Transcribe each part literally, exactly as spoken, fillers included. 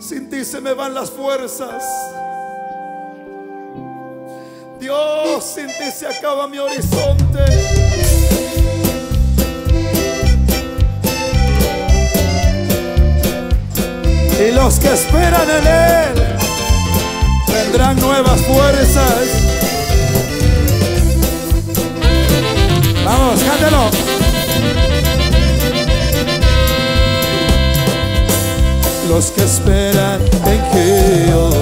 Sin ti se me van las fuerzas. Dios, sin ti se acaba mi horizonte. Y los que esperan en Él tendrán nuevas fuerzas. Vamos, cántalo. Los que esperan en Jehová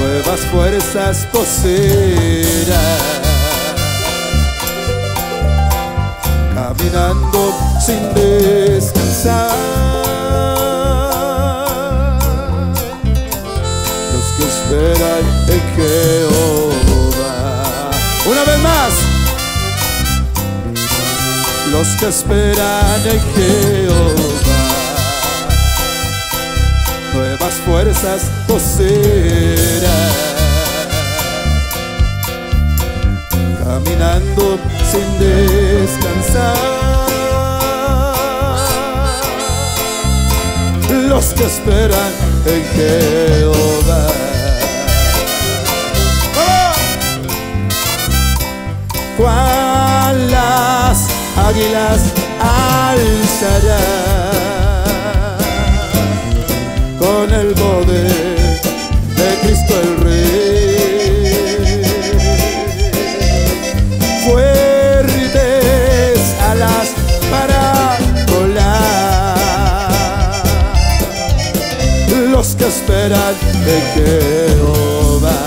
nuevas fuerzas poseerán, caminando sin descansar. Esperar en Jehová. Una vez más. Los que esperan en Jehová nuevas fuerzas poseerán, caminando sin descansar. Los que esperan en Jehová. Cual las águilas alzará con el poder de Cristo el Rey, fuertes alas para volar, los que esperan de Jehová.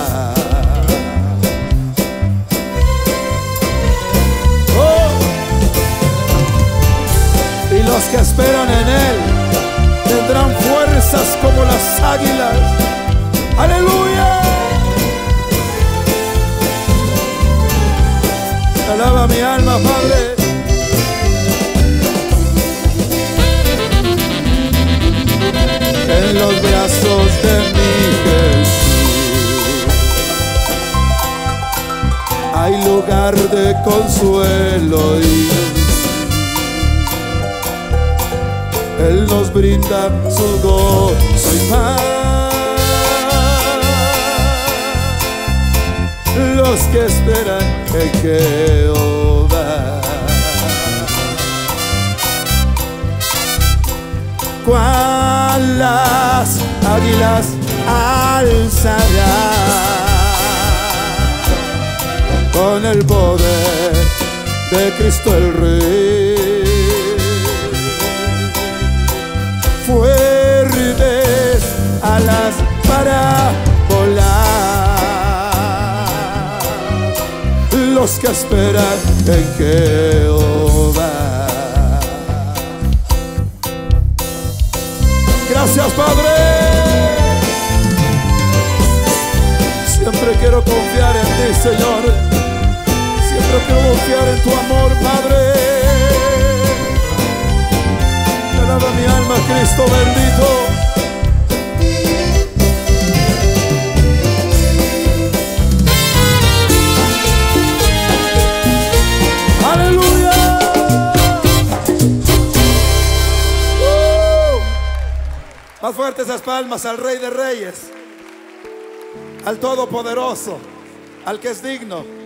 Los que esperan en Él tendrán fuerzas como las águilas. ¡Aleluya! Alaba mi alma, Padre. En los brazos de mi Jesús hay lugar de consuelo y Él nos brinda su gozo y paz. Los que esperan en Jehová. Cual las águilas alzará con el poder de Cristo el Rey. Fuertes alas para volar, los que esperan en Jehová. Gracias, Padre. Siempre quiero confiar en ti, Señor. Siempre quiero confiar en tu amor, Padre. Alaba mi alma, Cristo bendito. ¡Aleluya! ¡Uh! Más fuertes esas palmas al Rey de Reyes, al Todopoderoso, al que es digno.